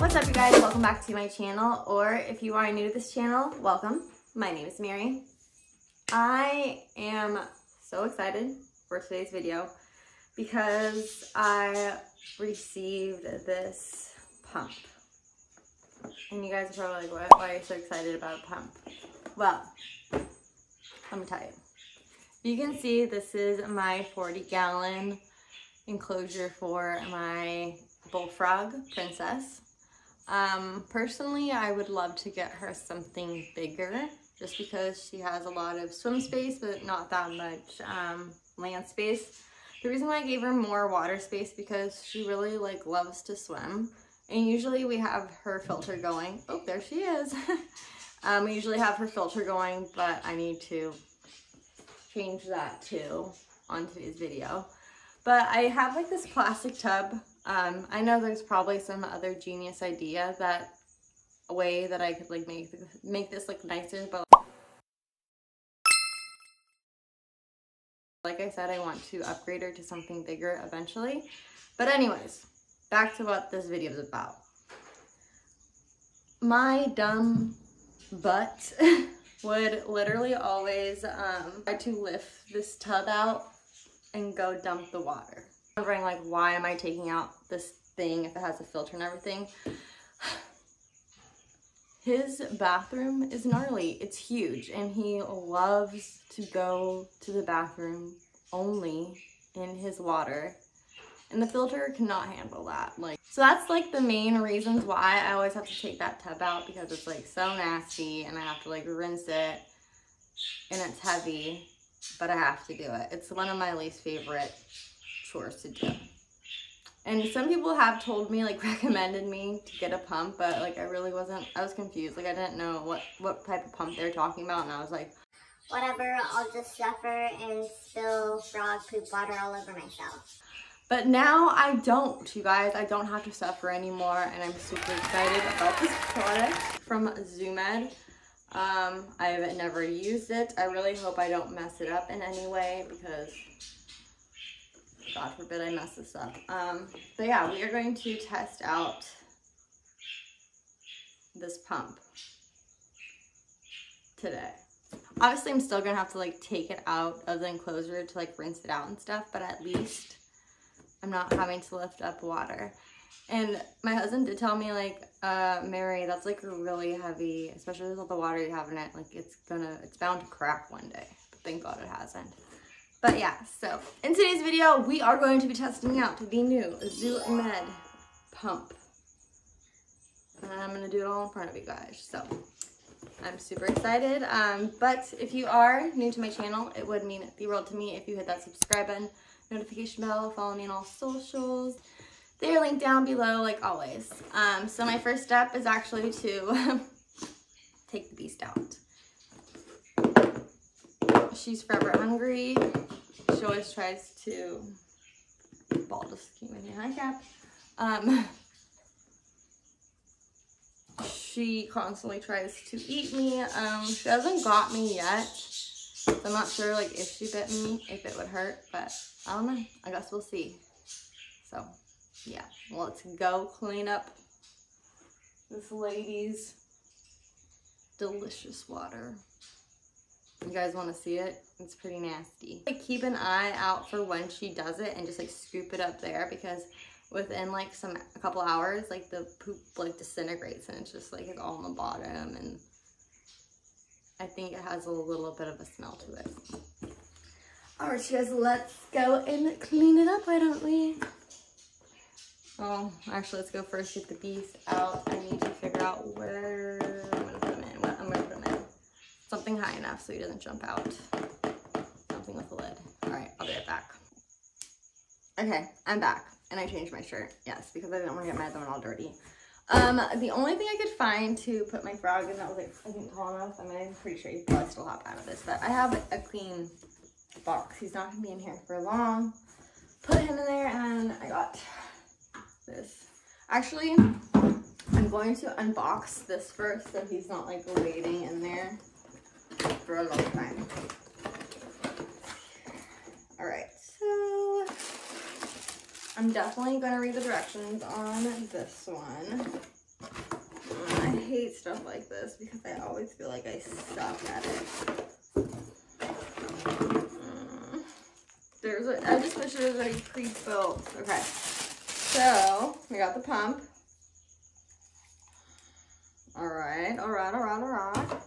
What's up, you guys? Welcome back to my channel, or if you are new to this channel, welcome. My name is Mary. I am so excited for today's video because I received this pump. And you guys are probably like, why are you so excited about a pump? Well, let me tell you. You can see this is my 40-gallon enclosure for my Bull Frog princess. Personally, I would love to get her something bigger just because she has a lot of swim space, but not that much land space. The reason why I gave her more water space because she really loves to swim. And usually we have her filter going. Oh, there she is. We usually have her filter going, but I need to change that too on today's video. But I have this plastic tub. I know there's probably some other genius idea that a way that I could make this look nicer, but like I said, I want to upgrade her to something bigger eventually. But anyways, back to what this video is about. My dumb butt would literally always try to lift this tub out and go dump the water. I'm wondering why am I taking out this thing if it has a filter and everything? His bathroom is gnarly. It's huge, and he loves to go to the bathroom only in his water, and the filter cannot handle that. So that's the main reasons why I always have to take that tub out, because it's so nasty, and I have to rinse it, and it's heavy, but I have to do it. It's one of my least favorite chores to do. And some people have told me, recommended me to get a pump, but I really wasn't, I was confused. I didn't know what type of pump they were talking about, and I was like, whatever, I'll just suffer and spill frog poop water all over myself. But now I don't, you guys. I don't have to suffer anymore, and I'm super excited about this product from Zoo Med. I've never used it. I really hope I don't mess it up in any way, because God forbid I mess this up. So yeah, we are going to test out this pump today. Obviously, I'm still gonna have to take it out of the enclosure to rinse it out and stuff, but at least I'm not having to lift up water. And my husband did tell me, Mary, that's really heavy, especially with all the water you have in it. It's bound to crack one day, but thank God it hasn't. But yeah, so in today's video, we are going to be testing out the new Zoo Med pump. And I'm going to do it all in front of you guys. So I'm super excited. But if you are new to my channel, it would mean the world to me if you hit that subscribe button, notification bell, follow me on all socials. They're linked down below, always. So my first step is actually to take the beast out. She's forever hungry. She always tries to... Ball just came in here. Hi, Cap. She constantly tries to eat me. She hasn't got me yet. So I'm not sure if she bit me, if it would hurt, but I don't know. I guess we'll see. So yeah, let's go clean up this lady's delicious water. You guys want to see it? It's pretty nasty. Keep an eye out for when she does it and just scoop it up there, because within a couple hours the poop disintegrates and it's just it's all on the bottom, and I think it has a little bit of a smell to it. All right, guys, let's go and clean it up, why don't we? Oh, actually, let's go first get the beast out. I need to figure out where I'm going to put him in. What I'm going to put him in. Something high enough so he doesn't jump out. Something with a lid. All right, I'll be right back. Okay, I'm back, and I changed my shirt. Yes, because I didn't want to get my other one all dirty. The only thing I could find to put my frog in that was, like, I think tall enough. I mean, I'm pretty sure he'd probably still hop out of this, but I have a clean box. He's not gonna be in here for long. Put him in there, and I got this. Actually, I'm going to unbox this first so he's not, like, waiting in there for a long time. All right, so I'm definitely gonna read the directions on this one. I hate stuff like this because I always feel like I suck at it. I just wish it was already pre-built. Okay, so we got the pump. All right, all right, all right, all right.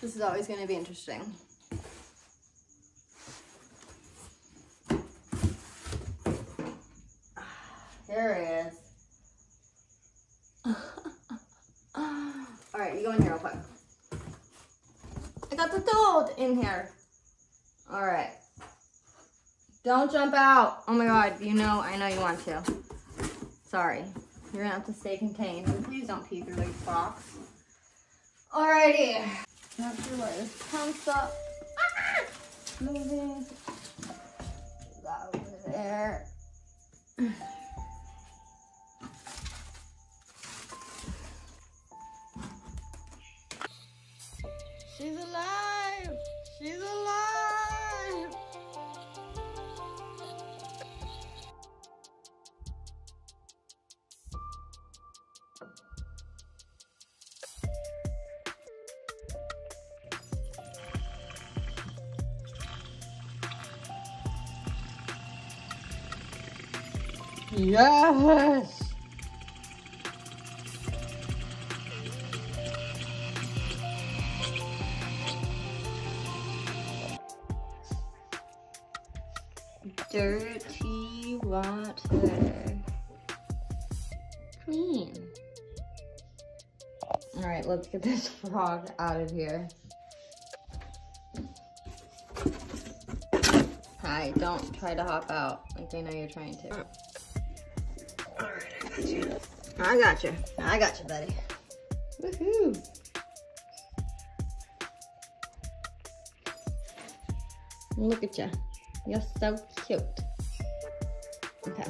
This is always going to be interesting. Here it is. All right, you go in here real quick. I got the toad in here. All right. Don't jump out. Oh my God, you know, I know you want to. Sorry. You're going to have to stay contained. Please don't pee through the box. All righty. Not sure where this pumps up. Ah! Moving. That over there. She's alive! She's alive! Yes! Dirty water. Clean. All right, let's get this frog out of here. Hi, don't try to hop out. Like, I know you're trying to. All right, I got you. I got you. I got you, buddy. Woohoo! Look at you. You're so cute. Okay.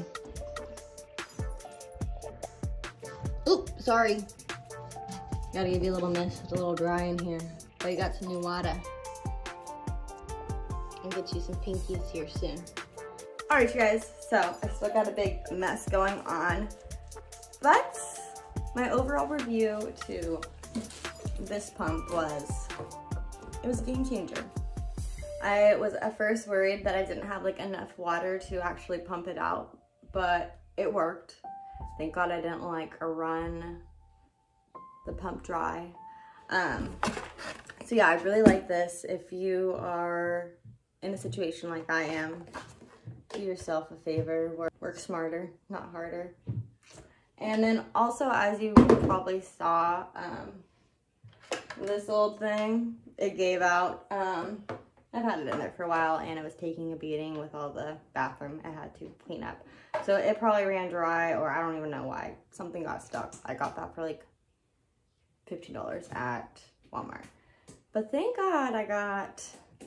Oop, sorry. Gotta give you a little mist. It's a little dry in here. But you got some new water. I'll get you some pinkies here soon. All right, you guys. So I still got a big mess going on. But my overall review to this pump was, it was a game changer. I was at first worried that I didn't have like enough water to actually pump it out, but it worked. Thank God I didn't like run the pump dry. So yeah, I really like this. If you are in a situation like I am, do yourself a favor, work smarter, not harder. And then also, as you probably saw, this old thing, it gave out. I've had it in there for a while, and it was taking a beating with all the bathroom I had to clean up. So it probably ran dry, or I don't even know why. Something got stuck. I got that for like $15 at Walmart. But thank God I got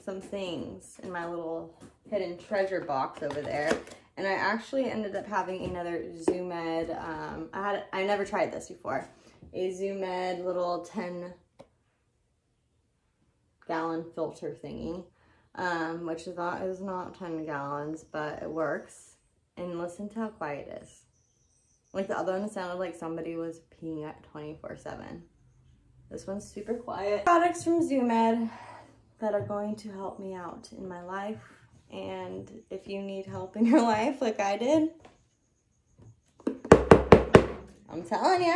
some things in my little hidden treasure box over there. And I actually ended up having another Zoo Med. I never tried this before. A Zoo Med little 10-gallon filter thingy. Which is not 10 gallons, but it works. And listen to how quiet it is. Like the other one, it sounded like somebody was peeing at 24/7. This one's super quiet. Products from Zoo Med that are going to help me out in my life. And if you need help in your life, like I did, I'm telling you,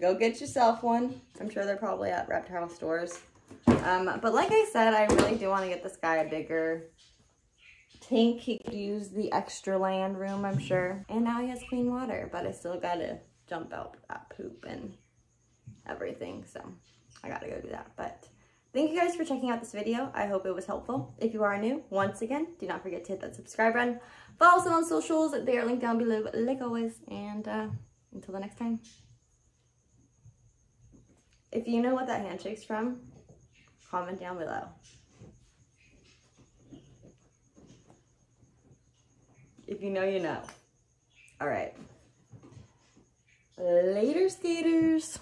go get yourself one. I'm sure they're probably at reptile stores. But like I said, I really do want to get this guy a bigger tank. He could use the extra land room, I'm sure. And now he has clean water, but I still gotta dump out that poop and everything, so I gotta go do that. But thank you guys for checking out this video. I hope it was helpful. If you are new, once again, do not forget to hit that subscribe button. Follow us on socials. They are linked down below, like always. And until the next time. If you know what that handshake's from, comment down below. If you know, you know. All right. Later, skaters.